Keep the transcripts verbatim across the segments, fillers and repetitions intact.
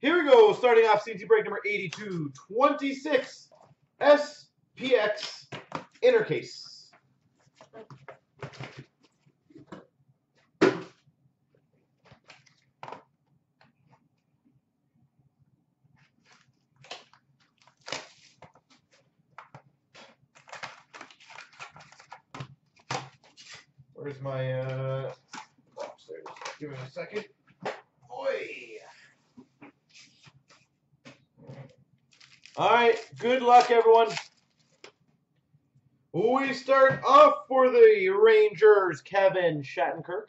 Here we go, starting off C T break number eighty-two twenty-six, S P X inner case. Where's my, uh, upstairs? Give me a second. All right, good luck, everyone. We start off for the Rangers, Kevin Shattenkirk.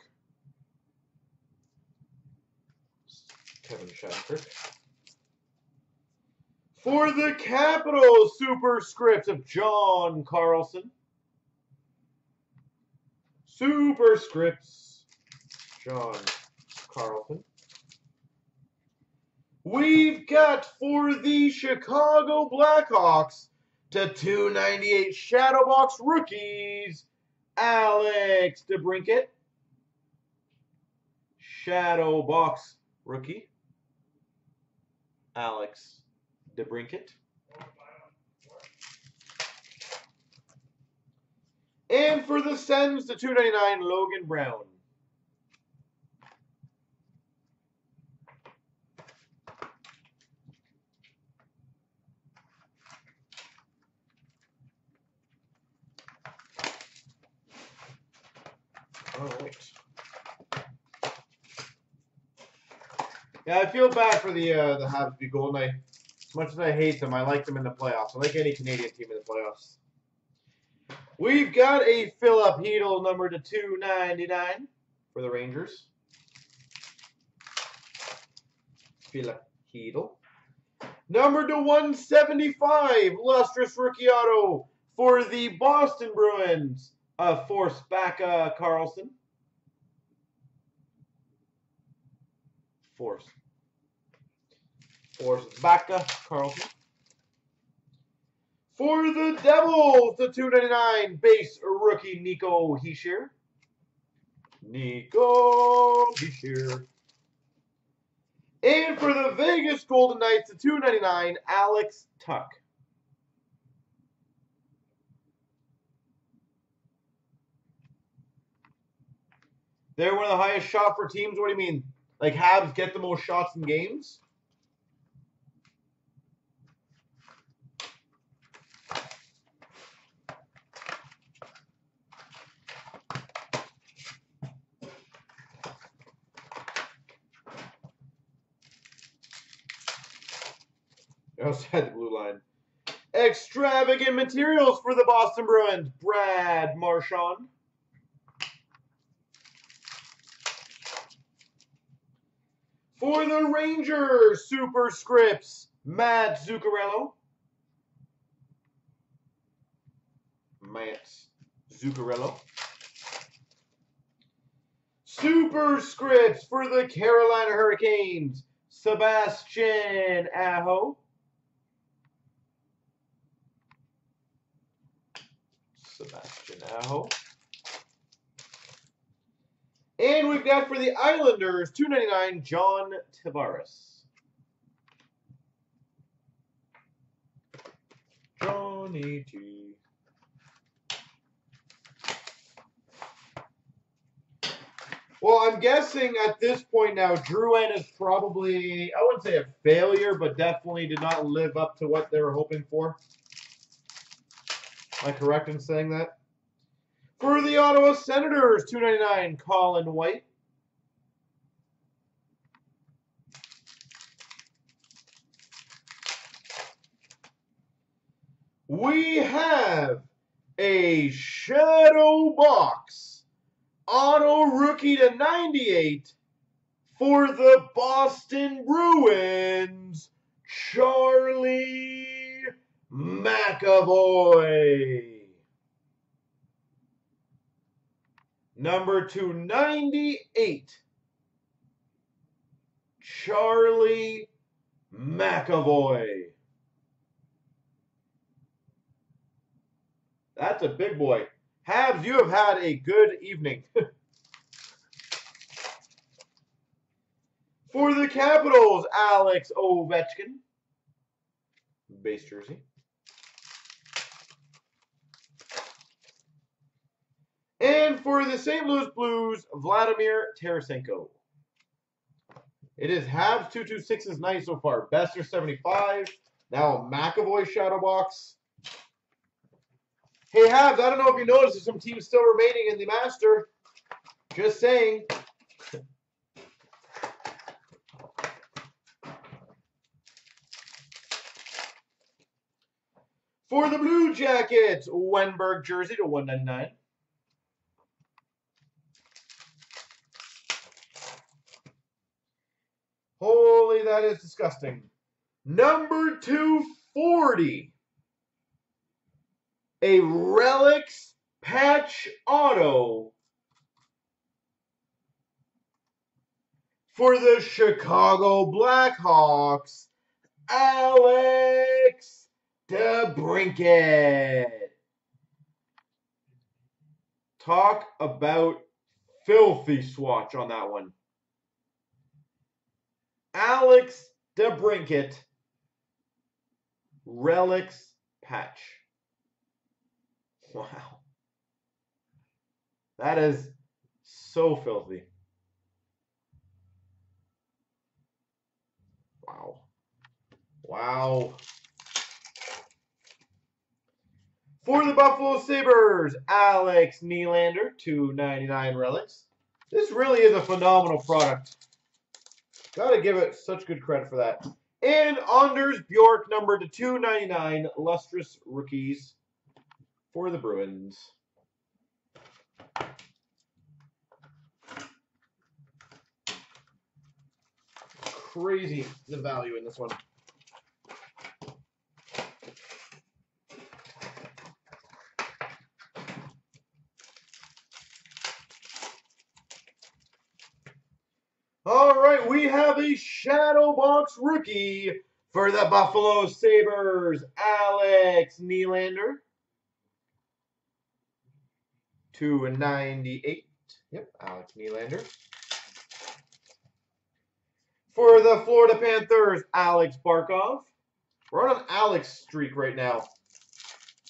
Kevin Shattenkirk. For the Capitals, superscript of John Carlson. Superscripts, John Carlson. We've got for the Chicago Blackhawks to two ninety-eight Shadowbox Rookies, Alex DeBrincat, Shadowbox Rookie, Alex DeBrincat. And for the Sens to two ninety-nine Logan Brown. Yeah, I feel bad for the uh, the Habsby Golden Knight. As much as I hate them, I like them in the playoffs. I like any Canadian team in the playoffs. We've got a Philip Heedle number to two ninety-nine for the Rangers. Philip Heedle. Number to one seventy-five, lustrous rookie auto for the Boston Bruins of Forsbacka Karlsson. Force. Forsbacka Karlsson. For the Devils, the two ninety-nine base rookie Nico Hischier. Nico Hischier. And for the Vegas Golden Knights, the two ninety-nine Alex Tuck. They're one of the highest shot for teams. What do you mean? Like, Habs get the most shots in games? Outside the blue line. Extravagant materials for the Boston Bruins, Brad Marchand. For the Rangers, superscripts, Matt Zuccarello. Matt Zuccarello. Superscripts for the Carolina Hurricanes, Sebastian Aho. Sebastian Aho. And we've got for the Islanders, two ninety-nine, John Tavares. Johnny T. Well, I'm guessing at this point now, Drouin is probably, I wouldn't say a failure, but definitely did not live up to what they were hoping for. Am I correct in saying that? For the Ottawa Senators, two ninety-nine, Colin White. We have a Shadow Box auto rookie to ninety-eight for the Boston Bruins, Charlie McAvoy. Number two ninety-eight, Charlie McAvoy. That's a big boy. Habs, you have had a good evening. For the Capitals, Alex Ovechkin. Base jersey. And for the Saint Louis Blues, Vladimir Tarasenko. It is Habs two two six is nice so far. Bester seventy-five. Now a McAvoy shadow box. Hey Habs, I don't know if you noticed there's some teams still remaining in the Master. Just saying. For the Blue Jackets, Wenberg jersey to one ninety-nine. Holy, that is disgusting. Number two forty. A Relics patch auto for the Chicago Blackhawks, Alex DeBrincat. Talk about filthy swatch on that one. Alex DeBrincat, Relics patch. Wow. That is so filthy. Wow. Wow. For the Buffalo Sabres, Alex Nylander, two ninety-nine Relics. This really is a phenomenal product. Gotta give it such good credit for that. And Anders Bjork, numbered to two ninety-nine, Lustrous Rookies for the Bruins. Crazy the value in this one. We have a shadow box rookie for the Buffalo Sabres, Alex Nylander. two ninety-eight. Yep, Alex Nylander. For the Florida Panthers, Alex Barkov. We're on an Alex streak right now.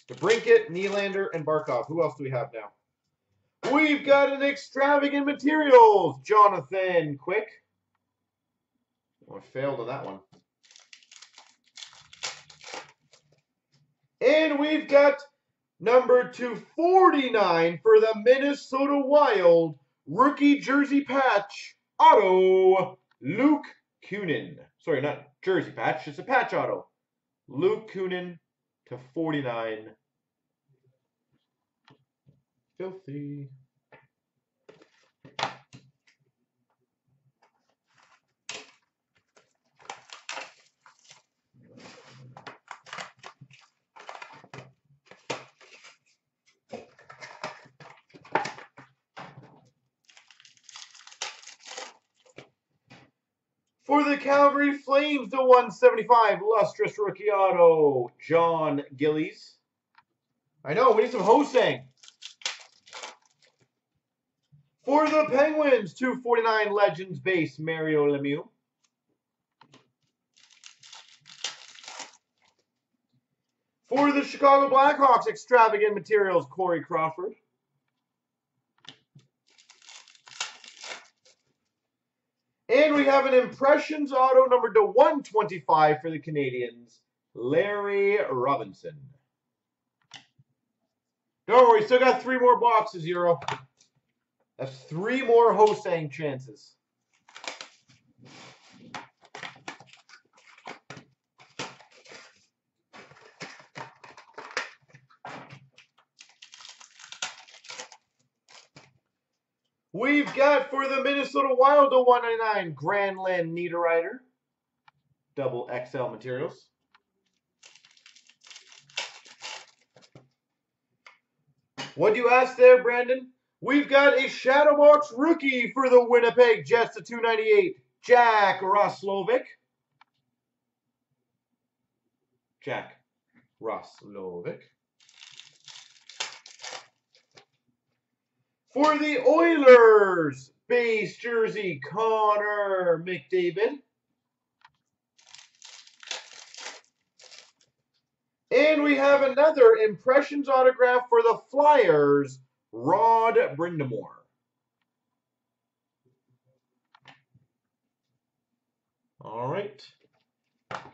DeBrincat, Nylander, and Barkov. Who else do we have now? We've got an extravagant materials, Jonathan Quick. Oh, I failed on that one. And we've got number two forty-nine for the Minnesota Wild, rookie jersey patch auto, Luke Kunin. Sorry, not jersey patch, it's a patch auto. Luke Kunin to forty-nine. Filthy. For the Calgary Flames, the one seventy-five Lustrous Rookie Auto, John Gillies. I know, we need some hosting. For the Penguins, two forty-nine Legends Base, Mario Lemieux. For the Chicago Blackhawks, Extravagant Materials, Corey Crawford. And we have an Impressions auto numbered to one twenty-five for the Canadians, Larry Robinson. Don't worry, still got three more boxes, Euro. That's three more Hosang chances. We've got for the Minnesota Wild to one ninety-nine Granlund Niederreiter, double X L materials. What do you ask there, Brandon? We've got a shadow box rookie for the Winnipeg Jets to two ninety-eight Jack Roslovic. Jack Roslovic. For the Oilers, base jersey, Connor McDavid. And we have another impressions autograph for the Flyers, Rod Brindamour. All right,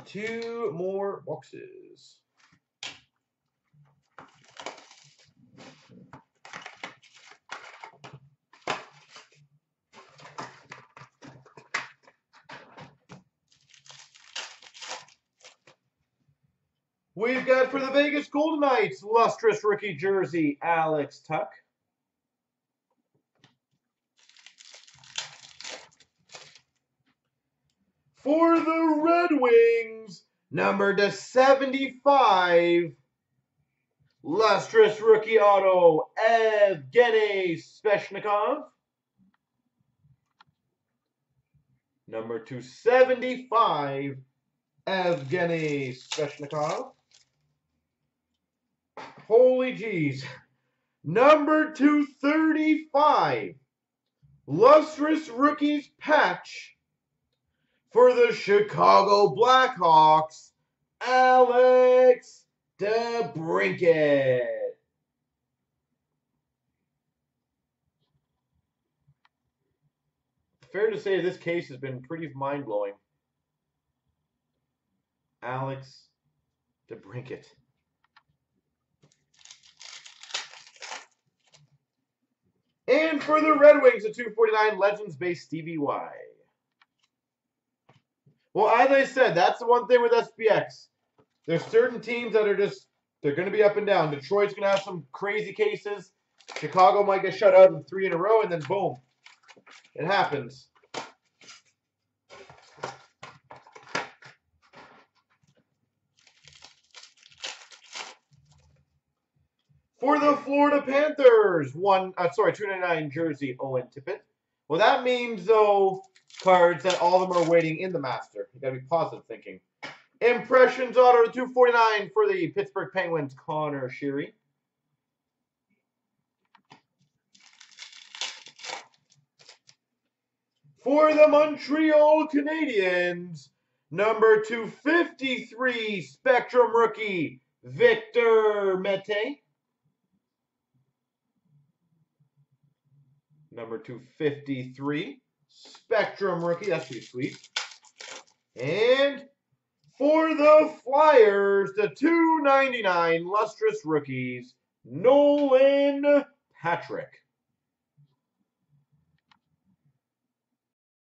two more boxes. We've got for the Vegas Golden Knights, lustrous rookie jersey, Alex Tuck. For the Red Wings, number to seventy-five, lustrous rookie auto, Evgeny Svechnikov. Number to seventy-five, Evgeny Svechnikov. Holy geez. Number to thirty-five, lustrous rookies patch. For the Chicago Blackhawks, Alex DeBrincat. Fair to say this case has been pretty mind-blowing. Alex DeBrincat. And for the Red Wings, the two forty-nine Legends-based Stevie Y. Well, as I said, that's the one thing with S P X. There's certain teams that are just, they're going to be up and down. Detroit's going to have some crazy cases. Chicago might get shut out in three in a row, and then boom. It happens. For the Florida Panthers, one, uh, sorry, two ninety-nine jersey, Owen Tippett. Well, that means, though, cards that all of them are waiting in the master. You gotta be positive thinking. Impressions auto two forty-nine for the Pittsburgh Penguins, Connor Sheary. For the Montreal Canadiens, number two fifty-three Spectrum rookie, Victor Mete. Number two fifty-three. Spectrum rookie, that's pretty sweet. And for the Flyers, the two ninety-nine lustrous rookies, Nolan Patrick.